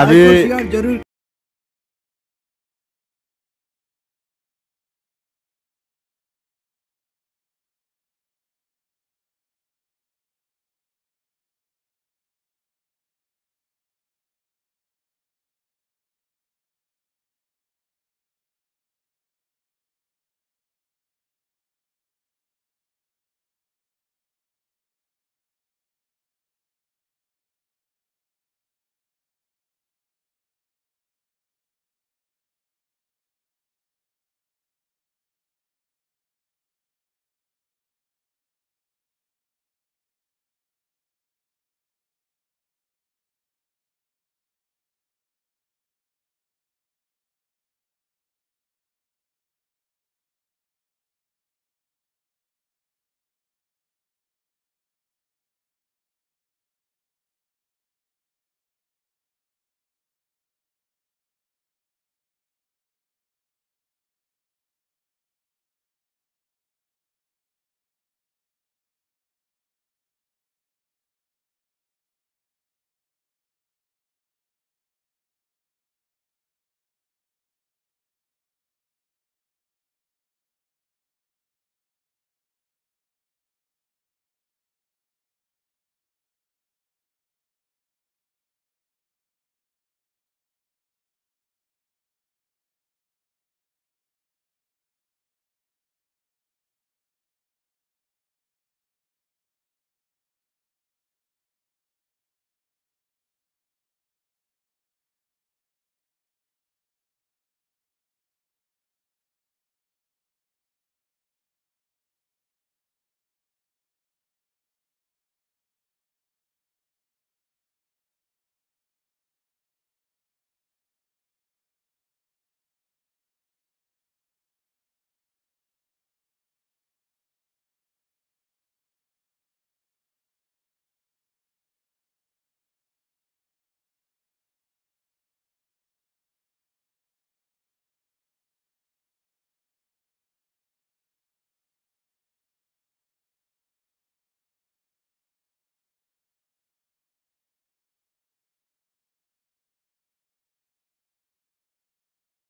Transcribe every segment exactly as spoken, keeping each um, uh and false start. अभी जरूर।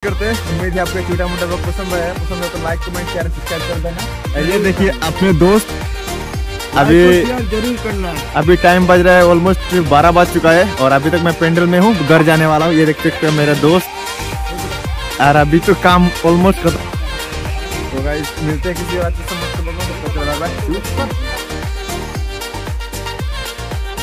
करते हैं उम्मीद है आपको छोटा मोटा ब्लॉग पसंद आया, पसंद है तो लाइक कमेंट शेयर सब्सक्राइब कर देना। ये देखिए अपने दोस्त अभी जरूर करना। अभी टाइम बज रहा है ऑलमोस्ट बारह बज चुका है और अभी तक मैं पेंडल में हूँ, घर जाने वाला हूँ। ये देख सकते हो मेरा दोस्त और अभी तो काम ऑलमोस्ट खत्म। तो गाइस मिलते हैं किसी और अच्छे से मस्त लोगों को।